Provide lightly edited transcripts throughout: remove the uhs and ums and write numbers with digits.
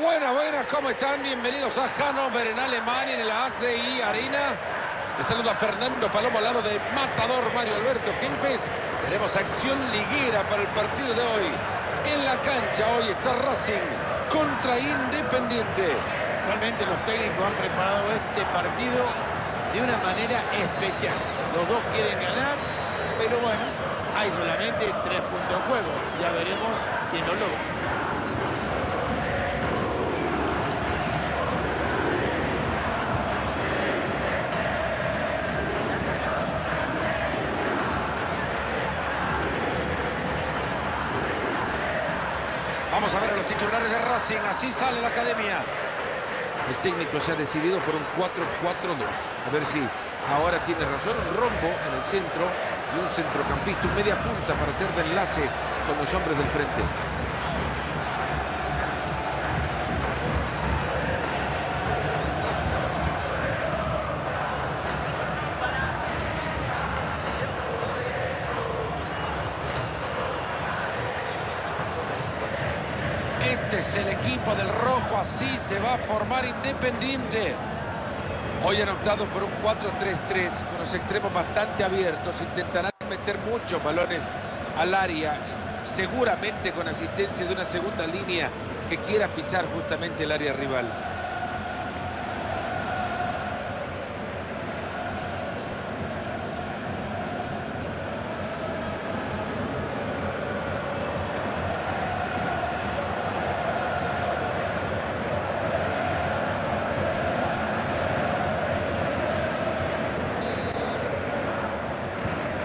Buenas, ¿cómo están? Bienvenidos a Hannover en Alemania, en el HDI Arena. Les saluda Fernando Palomo al lado de Matador Mario Alberto Kempis. Tenemos acción liguera para el partido de hoy. En la cancha hoy está Racing contra Independiente. Realmente los técnicos han preparado este partido de una manera especial. Los dos quieren ganar, pero bueno, hay solamente 3 puntos en juego. Ya veremos quién lo logra. Vamos a ver a los titulares de Racing. Así sale la academia. El técnico se ha decidido por un 4-4-2. A ver si ahora tiene razón. Rombo en el centro y un centrocampista, un media punta para hacer de enlace con los hombres del frente. Este es el equipo del rojo, así se va a formar Independiente. Hoy han optado por un 4-3-3 con los extremos bastante abiertos. Intentarán meter muchos balones al área, seguramente con asistencia de una segunda línea que quiera pisar justamente el área rival.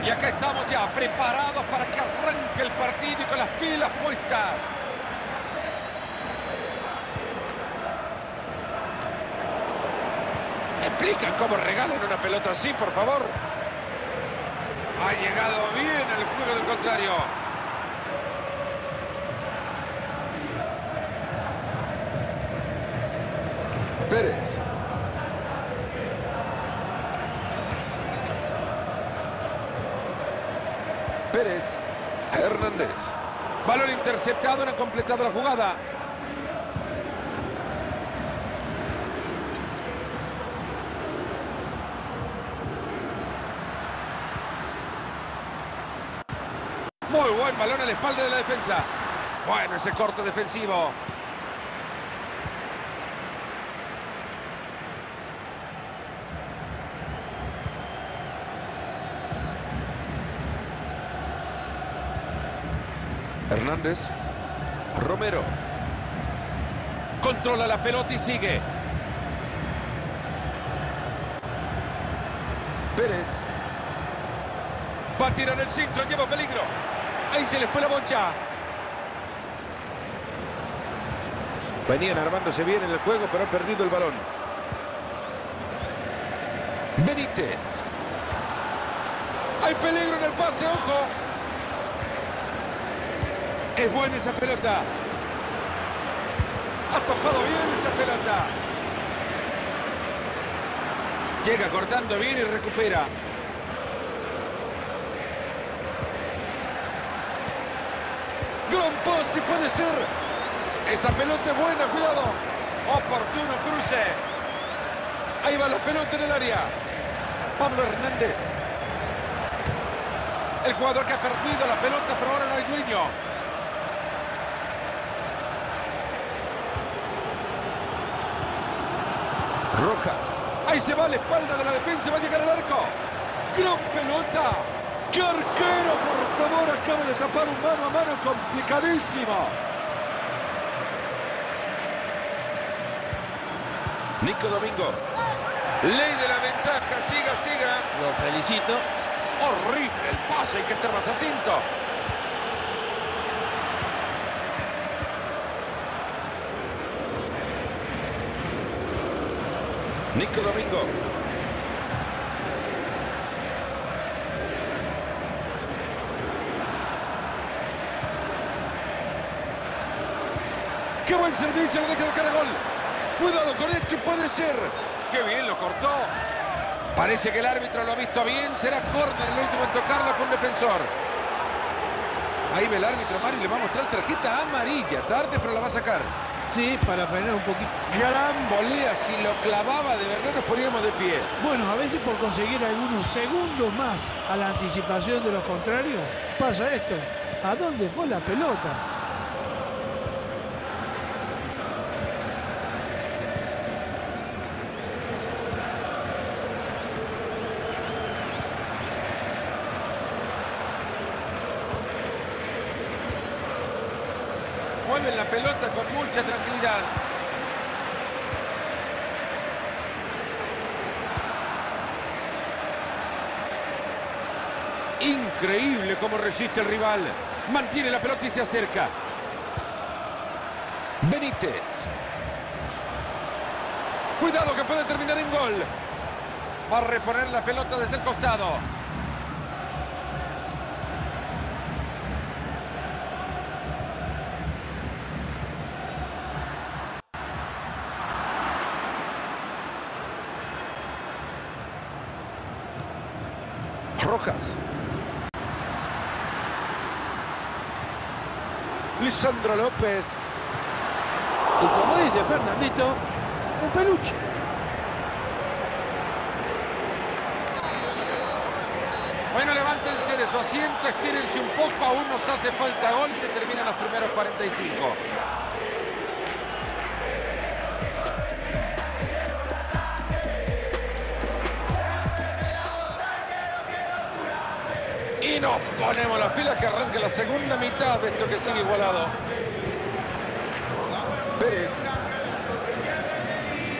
Y acá estamos ya, preparados para que arranque el partido y con las pilas puestas. ¿Me explican cómo regalan una pelota así, por favor? Ha llegado bien el juego del contrario. Pérez. Pérez Hernández. Balón interceptado, no ha completado la jugada. Muy buen balón a la espalda de la defensa. Bueno, ese corte defensivo. Hernández, Romero. Controla la pelota y sigue. Pérez. Va a tirar el cinto, lleva peligro. Ahí se le fue la bocha. Venían armándose bien en el juego, pero han perdido el balón. Benítez. Hay peligro en el pase, ojo. Es buena esa pelota. Ha tapado bien esa pelota. Llega cortando bien y recupera. Gran pase puede ser. Esa pelota es buena, cuidado. Oportuno cruce. Ahí va la pelota en el área. Pablo Hernández. El jugador que ha perdido la pelota, pero ahora no hay dueño. Rojas. Ahí se va a la espalda de la defensa, va a llegar al arco. ¡Gran pelota! ¡Qué arquero, por favor! Acaba de tapar un mano a mano complicadísimo. Nico Domingo. Ley de la ventaja, siga. Lo felicito. Horrible el pase, hay que estar más atento. Nico Domingo. ¡Qué buen servicio! Lo deja de cara a gol. Cuidado con esto, puede ser. ¡Qué bien lo cortó! Parece que el árbitro lo ha visto bien. Será córner el último en tocarla con defensor. Ahí ve el árbitro, Mario, le va a mostrar tarjeta amarilla. Tarde, pero la va a sacar. Sí, para frenar un poquito. Gran volea, si lo clavaba de verdad nos poníamos de pie. Bueno, a veces por conseguir algunos segundos más a la anticipación de los contrarios, pasa esto. ¿A dónde fue la pelota? Mueven la pelota con mucha tranquilidad. Increíble cómo resiste el rival. Mantiene la pelota y se acerca. Benítez. Cuidado que puede terminar en gol. Va a reponer la pelota desde el costado. Rojas. Lisandro López. Y como dice Fernandito, un peluche. Bueno, levántense de su asiento, estírense un poco, aún nos hace falta gol, se terminan los primeros 45. Y nos ponemos las pilas que arranca la segunda mitad de esto que sigue igualado. Pérez.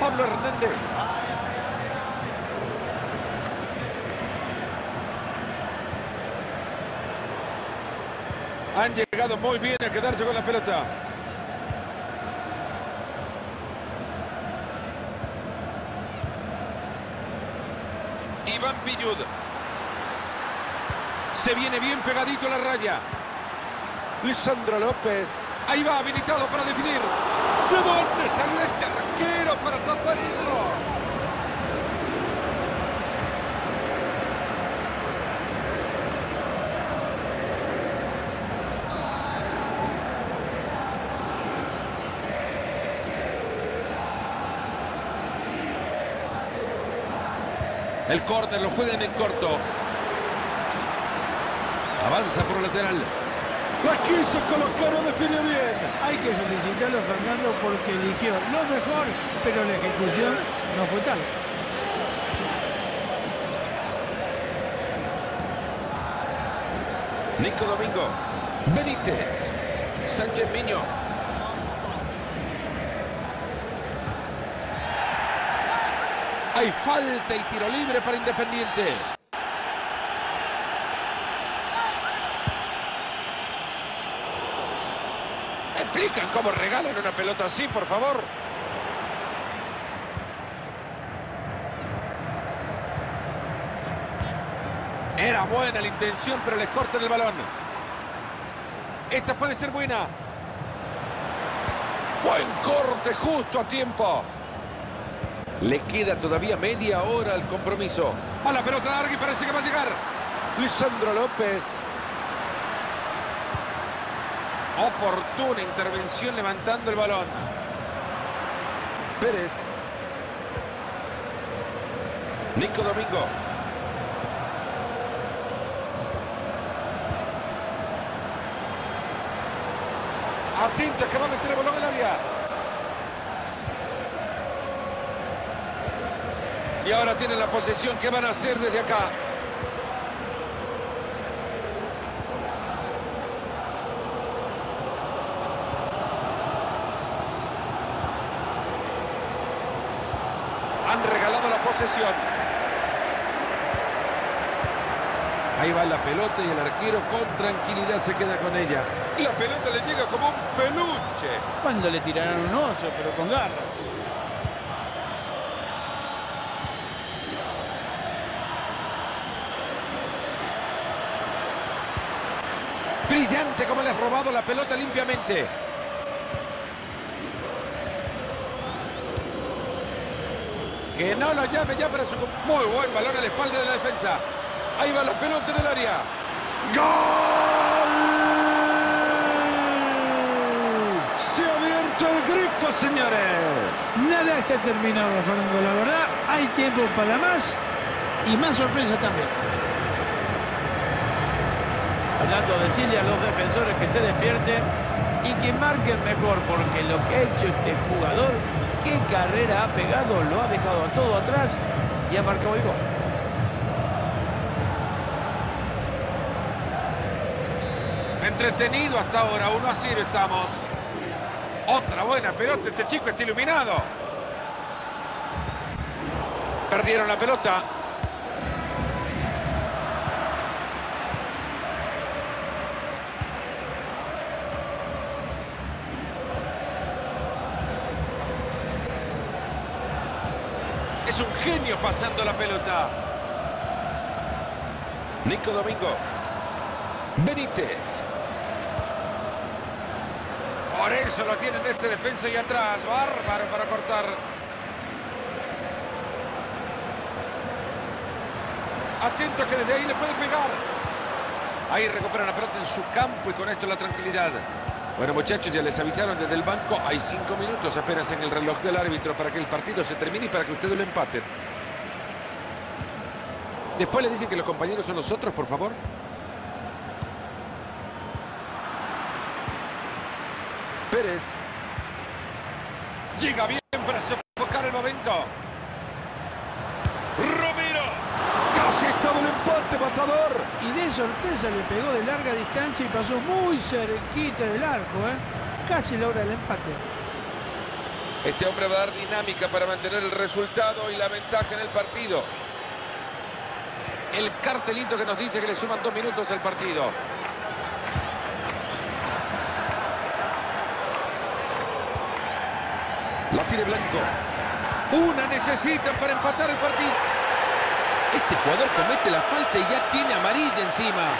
Pablo Hernández. Han llegado muy bien a quedarse con la pelota. Iván Pillud. Se viene bien pegadito a la raya. Lisandro López. Ahí va, habilitado para definir. ¿De dónde salió este arquero para tapar eso? El córner lo juegan en corto. Avanza por el lateral. La quiso colocar, lo define bien. Hay que felicitarlo a Fernando porque eligió lo mejor, pero la ejecución no fue tal. Nico Domingo. Benítez. Sánchez Miño. Hay falta y tiro libre para Independiente. ¿Explican cómo regalan una pelota así, por favor? Era buena la intención, pero les cortan el balón. Esta puede ser buena. Buen corte, justo a tiempo. Le queda todavía media hora al compromiso. A la pelota larga y parece que va a llegar. Lisandro López. Oportuna intervención levantando el balón. Pérez. Nico Domingo. Atento que va a meter el balón en el área. Y ahora tienen la posesión. ¿Qué van a hacer desde acá? Han regalado la posesión. Ahí va la pelota y el arquero con tranquilidad se queda con ella. La pelota le llega como un peluche. Cuando le tirarán un oso, pero con garras. Brillante como le has robado la pelota limpiamente. Que no lo llame ya para su... Muy buen balón a la espalda de la defensa. Ahí va la pelota en el área. ¡Gol! ¡Se ha abierto! ¡Alto el grifo, señores! Nada está terminado, Fernando, la verdad. Hay tiempo para más y más sorpresa también. Hablando, decirle a los defensores que se despierten y que marquen mejor, porque lo que ha hecho este jugador, qué carrera ha pegado, lo ha dejado a todo atrás y ha marcado el gol. Entretenido hasta ahora, 1-0 estamos. Otra buena pelota, este chico está iluminado. Perdieron la pelota. Es un genio pasando la pelota. Nico Domingo. Benítez. Por eso lo tienen este defensa y atrás. Bárbaro para cortar. Atentos que desde ahí le puede pegar. Ahí recuperan la pelota en su campo y con esto la tranquilidad. Bueno, muchachos, ya les avisaron desde el banco. Hay 5 minutos apenas en el reloj del árbitro para que el partido se termine y para que ustedes lo empaten. Después le dicen que los compañeros son los otros, por favor. Pérez llega bien para sofocar el momento. Romero. Casi estaba el empate, Matador. Y de sorpresa le pegó de larga distancia y pasó muy cerquita del arco, Casi logra el empate. Este hombre va a dar dinámica para mantener el resultado y la ventaja en el partido. El cartelito que nos dice que le suman 2 minutos al partido. La tiene Blanco. Una necesitan para empatar el partido. Este jugador comete la falta y ya tiene amarilla encima.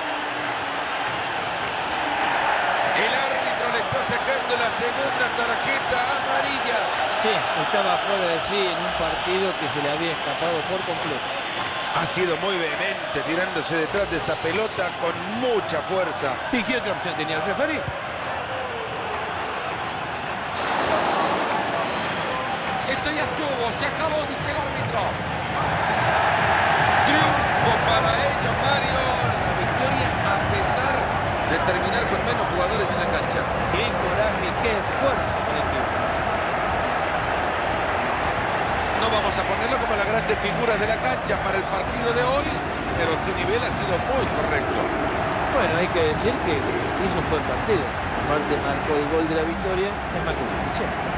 El árbitro le está sacando la segunda tarjeta amarilla. Sí, estaba fuera de sí en un partido que se le había escapado por completo. Ha sido muy vehemente tirándose detrás de esa pelota con mucha fuerza. ¿Y qué otra opción tenía el referee? Se acabó, dice el árbitro. Triunfo para ellos, Mario. La victoria a pesar de terminar con menos jugadores en la cancha. Qué coraje, qué esfuerzo para el equipo. No vamos a ponerlo como las grandes figuras de la cancha para el partido de hoy, pero su nivel ha sido muy correcto. Bueno, hay que decir que hizo un buen partido. Aparte marcó el gol de la victoria, es más que suficiente.